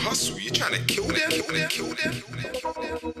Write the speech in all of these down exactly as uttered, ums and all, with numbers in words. hustle. You trying to kill them? Kill them? Kill them? Kill them? Kill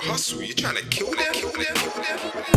Hustle, you trying to kill them? Kill them? Kill them?